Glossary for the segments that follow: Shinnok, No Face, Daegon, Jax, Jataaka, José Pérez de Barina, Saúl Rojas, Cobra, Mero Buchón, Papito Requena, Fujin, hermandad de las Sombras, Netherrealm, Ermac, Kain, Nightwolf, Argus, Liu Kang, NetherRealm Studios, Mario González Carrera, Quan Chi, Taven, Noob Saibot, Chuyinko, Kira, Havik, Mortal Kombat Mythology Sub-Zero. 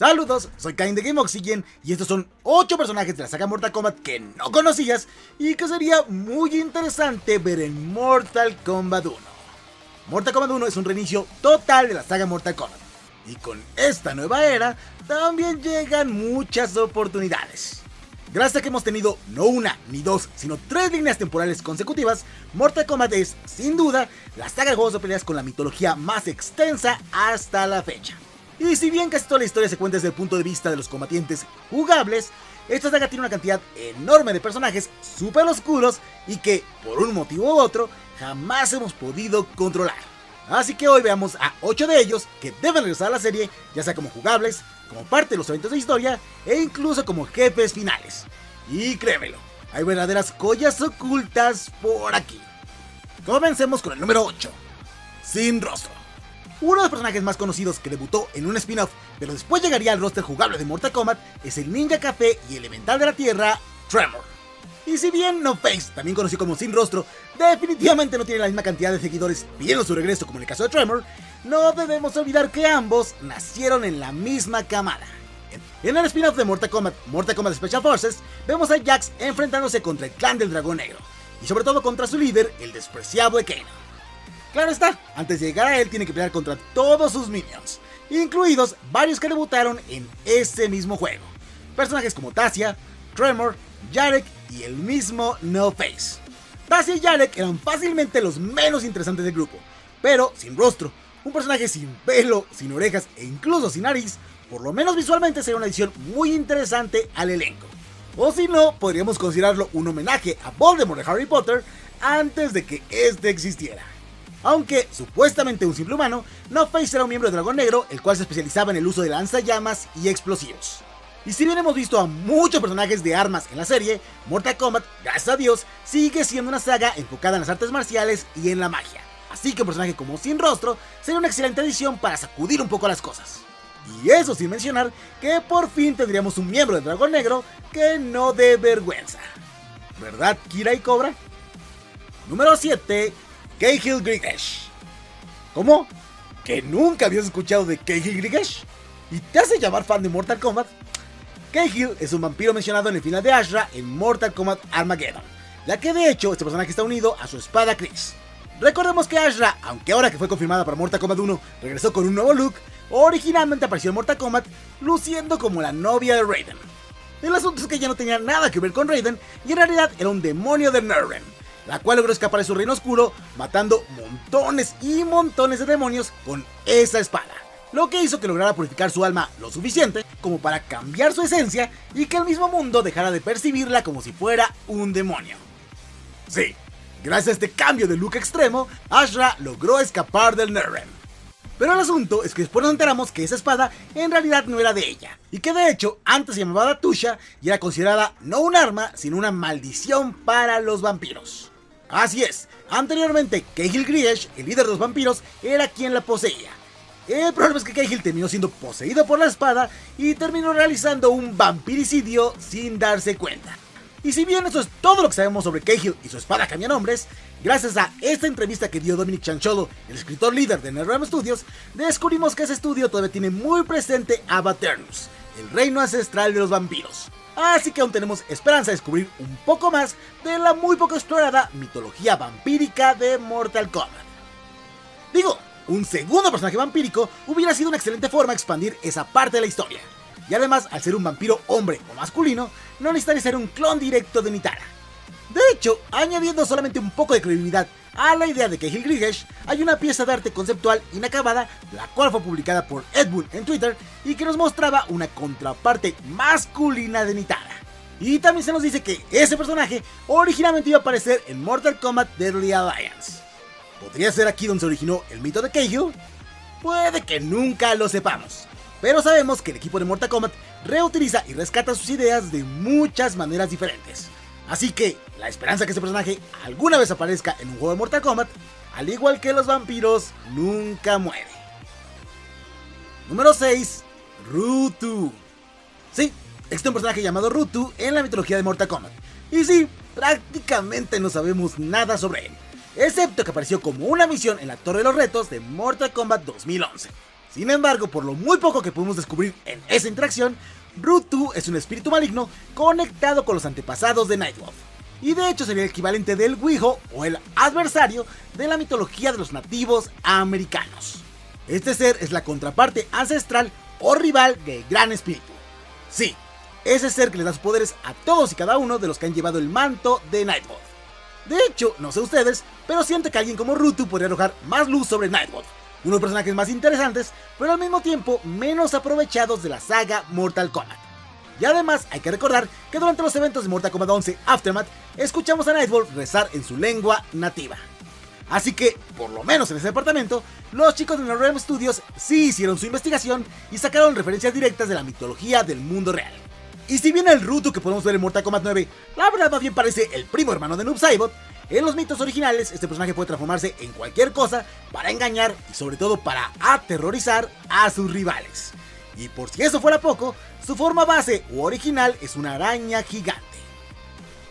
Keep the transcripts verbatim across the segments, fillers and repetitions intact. Saludos, soy Kain de Game Oxygen y estos son ocho personajes de la saga Mortal Kombat que no conocías y que sería muy interesante ver en Mortal Kombat uno. Mortal Kombat uno es un reinicio total de la saga Mortal Kombat y con esta nueva era también llegan muchas oportunidades. Gracias a que hemos tenido no una ni dos sino tres líneas temporales consecutivas, Mortal Kombat es sin duda la saga de juegos de peleas con la mitología más extensa hasta la fecha. Y si bien casi toda la historia se cuenta desde el punto de vista de los combatientes jugables, esta saga tiene una cantidad enorme de personajes súper oscuros y que, por un motivo u otro, jamás hemos podido controlar. Así que hoy veamos a ocho de ellos que deben regresar a la serie, ya sea como jugables, como parte de los eventos de historia e incluso como jefes finales. Y créemelo, hay verdaderas joyas ocultas por aquí. Comencemos con el número ocho, Sin Rostro. Uno de los personajes más conocidos que debutó en un spin-off, pero después llegaría al roster jugable de Mortal Kombat, es el ninja café y elemental de la tierra, Tremor. Y si bien No Face, también conocido como Sin Rostro, definitivamente no tiene la misma cantidad de seguidores pidiendo su regreso como en el caso de Tremor, no debemos olvidar que ambos nacieron en la misma camada. En el spin-off de Mortal Kombat, Mortal Kombat Special Forces, vemos a Jax enfrentándose contra el clan del Dragón Negro, y sobre todo contra su líder, el despreciable Kain. Claro está, antes de llegar a él tiene que pelear contra todos sus minions, incluidos varios que debutaron en ese mismo juego. Personajes como Tassia, Tremor, Jarek y el mismo No Face. Tassia y Jarek eran fácilmente los menos interesantes del grupo, pero Sin Rostro, un personaje sin pelo, sin orejas e incluso sin nariz, por lo menos visualmente sería una adición muy interesante al elenco. O si no, podríamos considerarlo un homenaje a Voldemort de Harry Potter antes de que este existiera. Aunque supuestamente un simple humano, No Face era un miembro de Dragon Negro, el cual se especializaba en el uso de lanzallamas y explosivos. Y si bien hemos visto a muchos personajes de armas en la serie, Mortal Kombat, gracias a Dios, sigue siendo una saga enfocada en las artes marciales y en la magia. Así que un personaje como Sin Rostro sería una excelente adición para sacudir un poco las cosas. Y eso sin mencionar que por fin tendríamos un miembro de Dragon Negro que no dé vergüenza. ¿Verdad, Kira y Cobra? Número siete. Kahil Grigesh. ¿Cómo? ¿Que nunca habías escuchado de Kahil Grigesh? ¿Y te hace llamar fan de Mortal Kombat? Kahil es un vampiro mencionado en el final de Ashra en Mortal Kombat Armageddon, ya que de hecho este personaje está unido a su espada Chris. Recordemos que Ashra, aunque ahora que fue confirmada para Mortal Kombat uno, regresó con un nuevo look, originalmente apareció en Mortal Kombat luciendo como la novia de Raiden. El asunto es que ya no tenía nada que ver con Raiden y en realidad era un demonio de Netherrealm, la cual logró escapar de su reino oscuro matando montones y montones de demonios con esa espada, lo que hizo que lograra purificar su alma lo suficiente como para cambiar su esencia y que el mismo mundo dejara de percibirla como si fuera un demonio. Sí, gracias a este cambio de look extremo, Ashra logró escapar del Netherrealm. Pero el asunto es que después nos enteramos que esa espada en realidad no era de ella, y que de hecho antes se llamaba Tassia y era considerada no un arma, sino una maldición para los vampiros. Así es, anteriormente Kahil Grigesh, el líder de los vampiros, era quien la poseía. El problema es que Kahil terminó siendo poseído por la espada y terminó realizando un vampiricidio sin darse cuenta. Y si bien eso es todo lo que sabemos sobre Kahil y su espada cambia nombres, gracias a esta entrevista que dio Dominic Chancholo, el escritor líder de Netherrealm Studios, descubrimos que ese estudio todavía tiene muy presente a Baternus, el reino ancestral de los vampiros. Así que aún tenemos esperanza de descubrir un poco más de la muy poco explorada mitología vampírica de Mortal Kombat. Digo, un segundo personaje vampírico hubiera sido una excelente forma de expandir esa parte de la historia. Y además, al ser un vampiro hombre o masculino, no necesitaría ser un clon directo de Nitara. De hecho, añadiendo solamente un poco de credibilidad a la idea de Kahil Grigesh, hay una pieza de arte conceptual inacabada, la cual fue publicada por Ed Boon en Twitter y que nos mostraba una contraparte masculina de Nitara. Y también se nos dice que ese personaje originalmente iba a aparecer en Mortal Kombat Deadly Alliance. ¿Podría ser aquí donde se originó el mito de Kahil? Puede que nunca lo sepamos. Pero sabemos que el equipo de Mortal Kombat reutiliza y rescata sus ideas de muchas maneras diferentes. Así que la esperanza de que este personaje alguna vez aparezca en un juego de Mortal Kombat, al igual que los vampiros, nunca muere. Número seis. Rutu. Sí, existe un personaje llamado Rutu en la mitología de Mortal Kombat. Y sí, prácticamente no sabemos nada sobre él, excepto que apareció como una misión en la Torre de los Retos de Mortal Kombat dos mil once. Sin embargo, por lo muy poco que pudimos descubrir en esa interacción, Rutu es un espíritu maligno conectado con los antepasados de Nightwolf, y de hecho sería el equivalente del Wijo o el adversario de la mitología de los nativos americanos. Este ser es la contraparte ancestral o rival del Gran Espíritu. Sí, ese ser que les da sus poderes a todos y cada uno de los que han llevado el manto de Nightwolf. De hecho, no sé ustedes, pero siento que alguien como Rutu podría arrojar más luz sobre Nightwolf, uno de los personajes más interesantes, pero al mismo tiempo menos aprovechados de la saga Mortal Kombat. Y además hay que recordar que durante los eventos de Mortal Kombat once Aftermath, escuchamos a Nightwolf rezar en su lengua nativa. Así que, por lo menos en ese departamento, los chicos de Netherrealm Studios sí hicieron su investigación y sacaron referencias directas de la mitología del mundo real. Y si bien el Rutu que podemos ver en Mortal Kombat nueve, la verdad más bien parece el primo hermano de Noob Saibot, en los mitos originales este personaje puede transformarse en cualquier cosa para engañar y sobre todo para aterrorizar a sus rivales. Y por si eso fuera poco, su forma base u original es una araña gigante.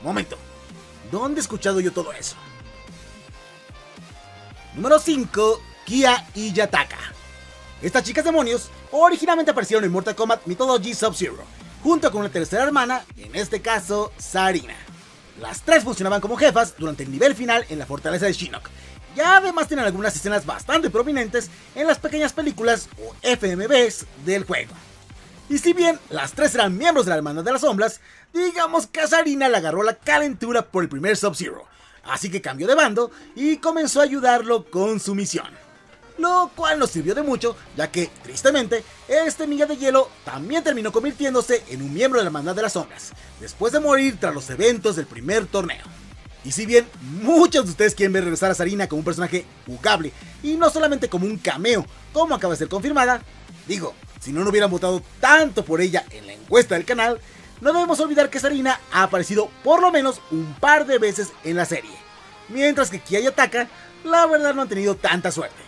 Momento, ¿dónde he escuchado yo todo eso? Número cinco. Kia y Jataaka. Estas chicas demonios originalmente aparecieron en Mortal Kombat Mythology Sub-Zero, junto con una tercera hermana, en este caso Sarina. Las tres funcionaban como jefas durante el nivel final en la fortaleza de Shinnok, y además tienen algunas escenas bastante prominentes en las pequeñas películas o F M Vs del juego. Y si bien las tres eran miembros de la hermandad de las Sombras, digamos que a Sarina le agarró la calentura por el primer Sub-Zero, así que cambió de bando y comenzó a ayudarlo con su misión, lo cual nos sirvió de mucho, ya que, tristemente, este milla de hielo también terminó convirtiéndose en un miembro de la hermandad de las Sombras, después de morir tras los eventos del primer torneo. Y si bien muchos de ustedes quieren ver regresar a Sarina como un personaje jugable, y no solamente como un cameo, como acaba de ser confirmada, digo, si no, no hubieran votado tanto por ella en la encuesta del canal, no debemos olvidar que Sarina ha aparecido por lo menos un par de veces en la serie, mientras que Kia y Jataaka, la verdad no han tenido tanta suerte.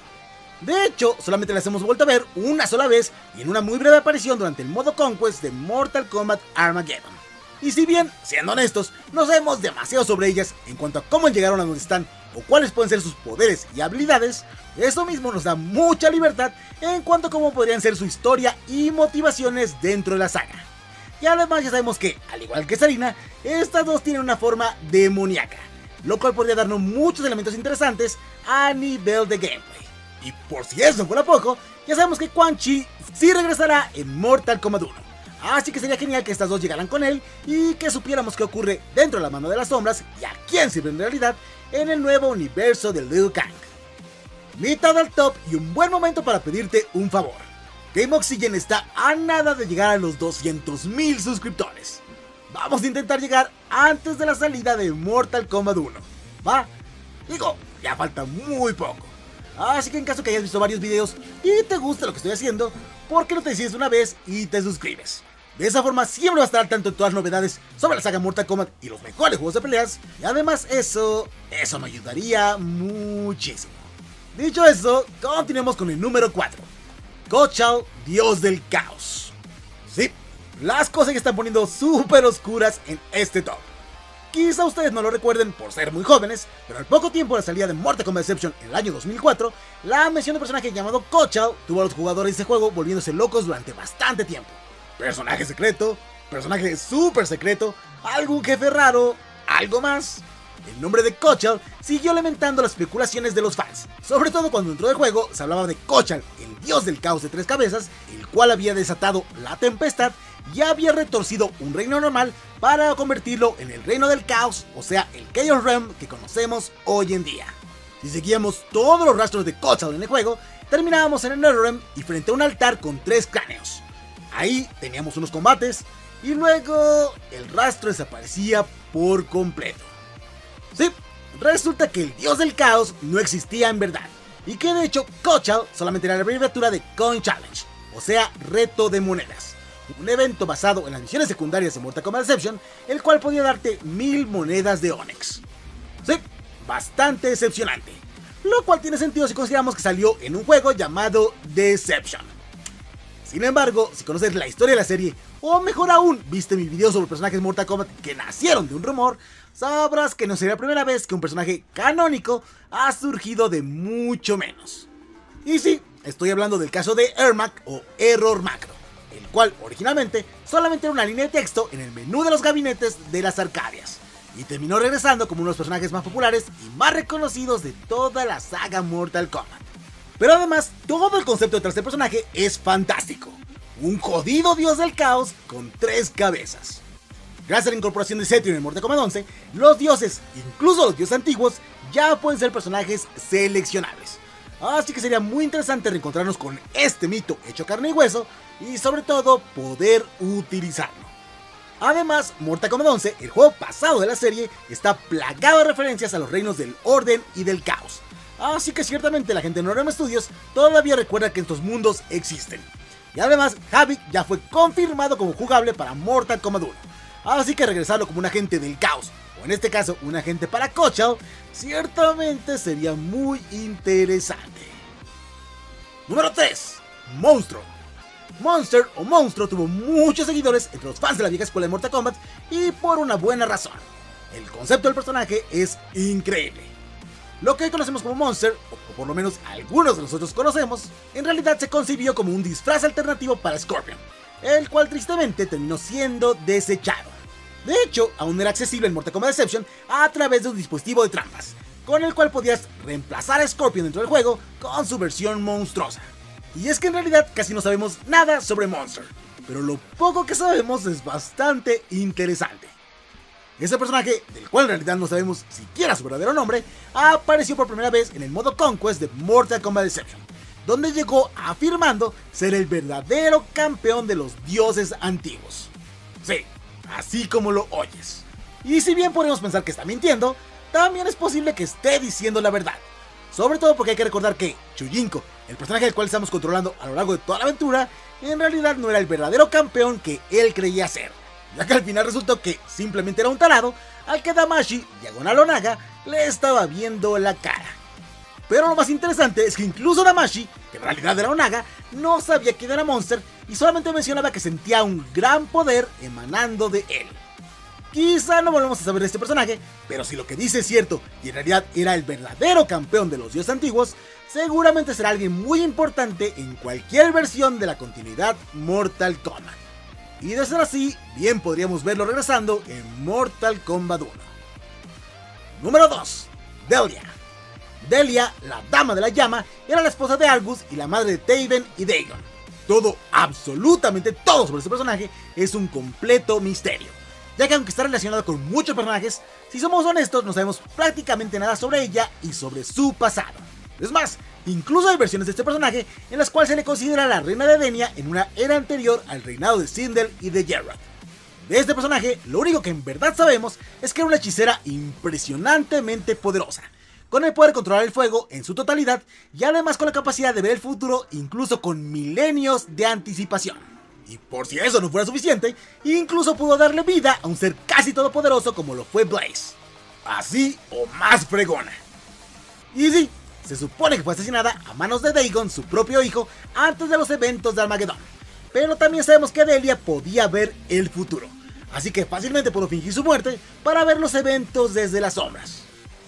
De hecho, solamente las hemos vuelto a ver una sola vez y en una muy breve aparición durante el modo Conquest de Mortal Kombat Armageddon. Y si bien, siendo honestos, no sabemos demasiado sobre ellas en cuanto a cómo llegaron a donde están o cuáles pueden ser sus poderes y habilidades, eso mismo nos da mucha libertad en cuanto a cómo podrían ser su historia y motivaciones dentro de la saga. Y además ya sabemos que, al igual que Sarina, estas dos tienen una forma demoníaca, lo cual podría darnos muchos elementos interesantes a nivel de gameplay. Y por si eso fuera poco, ya sabemos que Quan Chi sí regresará en Mortal Kombat uno, así que sería genial que estas dos llegaran con él y que supiéramos qué ocurre dentro de la mano de las sombras y a quién sirve en realidad en el nuevo universo de Liu Kang. Mitad al top y un buen momento para pedirte un favor. Game Oxygen está a nada de llegar a los doscientos mil suscriptores. Vamos a intentar llegar antes de la salida de Mortal Kombat uno, ¿va? Digo, ya falta muy poco. Así que en caso que hayas visto varios videos y te gusta lo que estoy haciendo, ¿por qué no te decides una vez y te suscribes? De esa forma siempre vas a estar al tanto de todas las novedades sobre la saga Mortal Kombat y los mejores juegos de peleas. Y además eso, eso me ayudaría muchísimo. Dicho eso, continuemos con el número cuatro. Kochal, Dios del Caos. Sí, las cosas que están poniendo súper oscuras en este top. Quizá ustedes no lo recuerden por ser muy jóvenes, pero al poco tiempo de la salida de Mortal Kombat Deception en el año dos mil cuatro, la mención de un personaje llamado Kochal tuvo a los jugadores de ese juego volviéndose locos durante bastante tiempo. Personaje secreto, personaje súper secreto, algún jefe raro, algo más. El nombre de Kochal siguió alimentando las especulaciones de los fans, sobre todo cuando entró de juego se hablaba de Kochal, el dios del caos de tres cabezas, el cual había desatado la tempestad y había retorcido un reino normal para convertirlo en el reino del caos, o sea el Chaos Realm que conocemos hoy en día. Si seguíamos todos los rastros de Kochal en el juego, terminábamos en el Netherrealm y frente a un altar con tres cráneos. Ahí teníamos unos combates y luego el rastro desaparecía por completo. Sí, resulta que el dios del caos no existía en verdad y que de hecho Kochal solamente era la abreviatura de Coin Challenge, o sea reto de monedas. Un evento basado en las misiones secundarias de Mortal Kombat Deception, el cual podía darte mil monedas de Onyx. Sí, bastante decepcionante, lo cual tiene sentido si consideramos que salió en un juego llamado Deception. Sin embargo, si conoces la historia de la serie, o mejor aún, viste mi video sobre personajes Mortal Kombat que nacieron de un rumor, sabrás que no sería la primera vez que un personaje canónico ha surgido de mucho menos. Y sí, Estoy hablando del caso de Ermac o Error Macro, el cual originalmente solamente era una línea de texto en el menú de los gabinetes de las Arcadias, y terminó regresando como uno de los personajes más populares y más reconocidos de toda la saga Mortal Kombat. Pero además, todo el concepto detrás del personaje es fantástico. Un jodido dios del caos con tres cabezas. Gracias a la incorporación de Cetrion en Mortal Kombat once, los dioses, incluso los dioses antiguos, ya pueden ser personajes seleccionables. Así que sería muy interesante reencontrarnos con este mito hecho carne y hueso, y sobre todo, poder utilizarlo. Además, Mortal Kombat once, el juego pasado de la serie, está plagado de referencias a los reinos del orden y del caos. Así que ciertamente la gente de Norema Studios todavía recuerda que estos mundos existen. Y además, Havik ya fue confirmado como jugable para Mortal Kombat uno. Así que regresarlo como un agente del caos, o en este caso un agente para Kochal, ciertamente sería muy interesante. Número tres. Monstruo. Monster o Monstruo tuvo muchos seguidores entre los fans de la vieja escuela de Mortal Kombat, y por una buena razón. El concepto del personaje es increíble. Lo que hoy conocemos como Monster, o por lo menos algunos de nosotros conocemos, en realidad se concibió como un disfraz alternativo para Scorpion, el cual tristemente terminó siendo desechado. De hecho, aún era accesible en Mortal Kombat Deception a través de un dispositivo de trampas, con el cual podías reemplazar a Scorpion dentro del juego con su versión monstruosa. Y es que en realidad casi no sabemos nada sobre Monster, pero lo poco que sabemos es bastante interesante. Ese personaje, del cual en realidad no sabemos siquiera su verdadero nombre, apareció por primera vez en el modo Conquest de Mortal Kombat Deception, donde llegó afirmando ser el verdadero campeón de los dioses antiguos. Sí, así como lo oyes. Y si bien podemos pensar que está mintiendo, también es posible que esté diciendo la verdad. Sobre todo porque hay que recordar que Chuyinko, el personaje del cual estamos controlando a lo largo de toda la aventura, en realidad no era el verdadero campeón que él creía ser, ya que al final resultó que simplemente era un tarado al que Damashi, diagonal Onaga, le estaba viendo la cara. Pero lo más interesante es que incluso Damashi, que en realidad era Onaga, no sabía quién era Monster y solamente mencionaba que sentía un gran poder emanando de él. Quizá no volvemos a saber de este personaje, pero si lo que dice es cierto y en realidad era el verdadero campeón de los dioses antiguos, seguramente será alguien muy importante en cualquier versión de la continuidad Mortal Kombat. Y de ser así, bien podríamos verlo regresando en Mortal Kombat uno. Número dos. Delia. Delia, la dama de la llama, era la esposa de Argus y la madre de Taven y Daegon. Todo, absolutamente todo sobre este personaje es un completo misterio, ya que aunque está relacionado con muchos personajes, si somos honestos no sabemos prácticamente nada sobre ella y sobre su pasado. Es más, incluso hay versiones de este personaje en las cuales se le considera la reina de Edenia en una era anterior al reinado de Sindel y de Jarek. De este personaje, lo único que en verdad sabemos es que era una hechicera impresionantemente poderosa, con el poder de controlar el fuego en su totalidad y además con la capacidad de ver el futuro incluso con milenios de anticipación. Y por si eso no fuera suficiente, incluso pudo darle vida a un ser casi todopoderoso como lo fue Blaze. Así o más fregona. Y sí, se supone que fue asesinada a manos de Daegon, su propio hijo, antes de los eventos de Armageddon. Pero también sabemos que Delia podía ver el futuro, así que fácilmente pudo fingir su muerte para ver los eventos desde las sombras.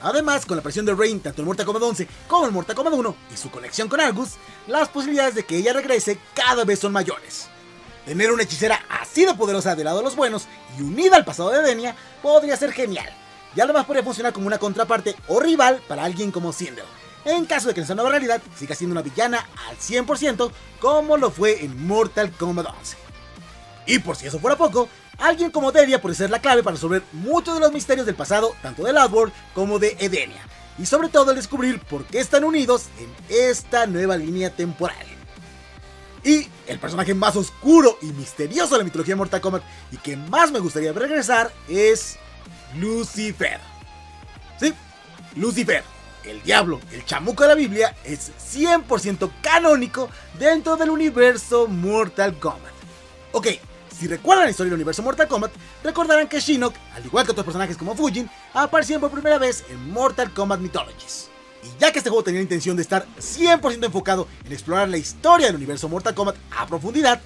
Además, con la aparición de Raiden tanto en Mortal Kombat once como en Mortal Kombat uno y su conexión con Argus, las posibilidades de que ella regrese cada vez son mayores. Tener una hechicera así de poderosa del lado de los buenos y unida al pasado de Edenia podría ser genial, y además podría funcionar como una contraparte o rival para alguien como Sindel, en caso de que en esa nueva realidad siga siendo una villana al cien por ciento como lo fue en Mortal Kombat once. Y por si eso fuera poco, alguien como Delia podría ser la clave para resolver muchos de los misterios del pasado tanto del Outworld como de Edenia, y sobre todo el descubrir por qué están unidos en esta nueva línea temporal. Y el personaje más oscuro y misterioso de la mitología de Mortal Kombat y que más me gustaría ver regresar es Lucifer. Sí, Lucifer, el diablo, el chamuco de la Biblia, es cien por ciento canónico dentro del universo Mortal Kombat. Ok, si recuerdan la historia del universo Mortal Kombat, recordarán que Shinnok, al igual que otros personajes como Fujin, aparecieron por primera vez en Mortal Kombat Mythologies. Y ya que este juego tenía la intención de estar cien por ciento enfocado en explorar la historia del universo Mortal Kombat a profundidad,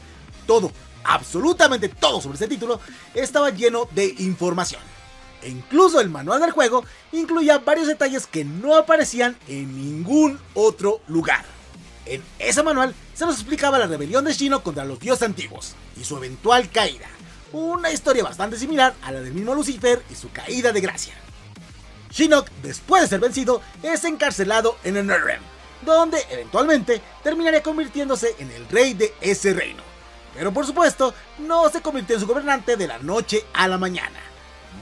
todo, absolutamente todo sobre este título estaba lleno de información. E incluso el manual del juego incluía varios detalles que no aparecían en ningún otro lugar. En ese manual se nos explicaba la rebelión de Shinnok contra los dioses antiguos y su eventual caída, una historia bastante similar a la del mismo Lucifer y su caída de gracia. Shinnok, después de ser vencido, es encarcelado en el Netherrealm, donde eventualmente terminaría convirtiéndose en el rey de ese reino. Pero por supuesto, no se convirtió en su gobernante de la noche a la mañana.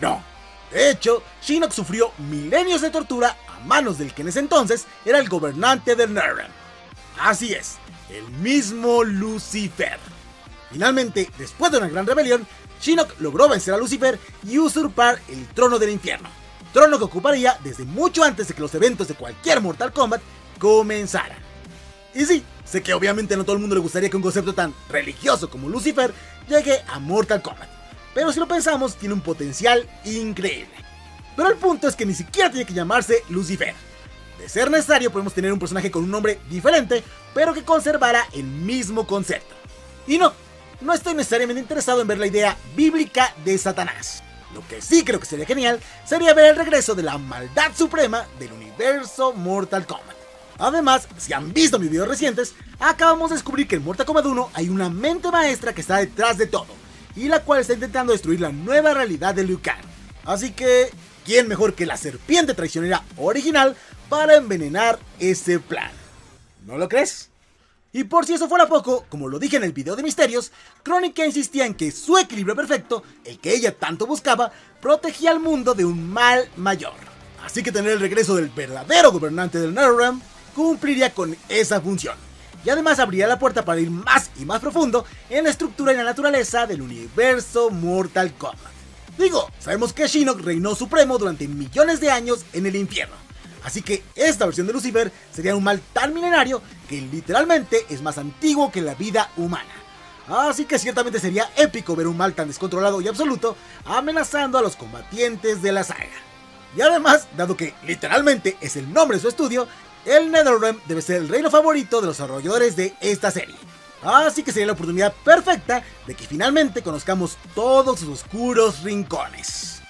No. De hecho, Shinnok sufrió milenios de tortura a manos del que en ese entonces era el gobernante del Netherrealm. Así es, el mismo Lucifer. Finalmente, después de una gran rebelión, Shinnok logró vencer a Lucifer y usurpar el trono del infierno, trono que ocuparía desde mucho antes de que los eventos de cualquier Mortal Kombat comenzaran. Y sí, sé que obviamente no todo el mundo le gustaría que un concepto tan religioso como Lucifer llegue a Mortal Kombat, pero si lo pensamos tiene un potencial increíble. Pero el punto es que ni siquiera tiene que llamarse Lucifer. De ser necesario podemos tener un personaje con un nombre diferente, pero que conservara el mismo concepto. Y no, no estoy necesariamente interesado en ver la idea bíblica de Satanás. Lo que sí creo que sería genial sería ver el regreso de la maldad suprema del universo Mortal Kombat. Además, si han visto mis videos recientes, acabamos de descubrir que en Mortal Kombat uno hay una mente maestra que está detrás de todo, y la cual está intentando destruir la nueva realidad de Liu Kang. Así que, ¿quién mejor que la serpiente traicionera original para envenenar ese plan? ¿No lo crees? Y por si eso fuera poco, como lo dije en el video de misterios, Crónica insistía en que su equilibrio perfecto, el que ella tanto buscaba, protegía al mundo de un mal mayor. Así que tener el regreso del verdadero gobernante del Netherrealm cumpliría con esa función, y además abriría la puerta para ir más y más profundo en la estructura y la naturaleza del universo Mortal Kombat. Digo, sabemos que Shinnok reinó supremo durante millones de años en el infierno, así que esta versión de Lucifer sería un mal tan milenario que literalmente es más antiguo que la vida humana. Así que ciertamente sería épico ver un mal tan descontrolado y absoluto amenazando a los combatientes de la saga. Y además, dado que literalmente es el nombre de su estudio, el Netherrealm debe ser el reino favorito de los desarrolladores de esta serie. Así que sería la oportunidad perfecta de que finalmente conozcamos todos sus oscuros rincones.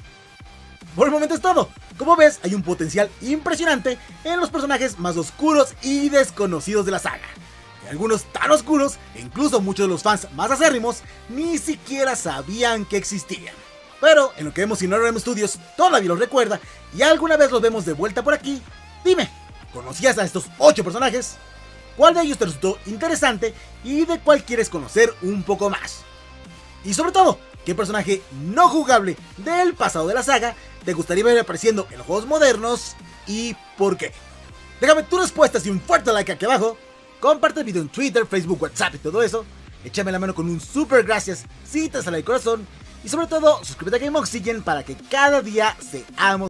Por el momento es todo. Como ves, hay un potencial impresionante en los personajes más oscuros y desconocidos de la saga. Y algunos tan oscuros, e incluso muchos de los fans más acérrimos, ni siquiera sabían que existían. Pero en lo que vemos en Netherrealm Studios todavía los recuerda, y alguna vez los vemos de vuelta por aquí. Dime, ¿conocías a estos ocho personajes? ¿Cuál de ellos te resultó interesante y de cuál quieres conocer un poco más? Y sobre todo, ¿qué personaje no jugable del pasado de la saga te gustaría ver apareciendo en los juegos modernos y por qué? Déjame tu respuesta y un fuerte like aquí abajo. Comparte el video en Twitter, Facebook, WhatsApp y todo eso. Échame la mano con un super gracias si te sale el corazón. Y sobre todo, suscríbete a Game Oxygen para que cada día seamos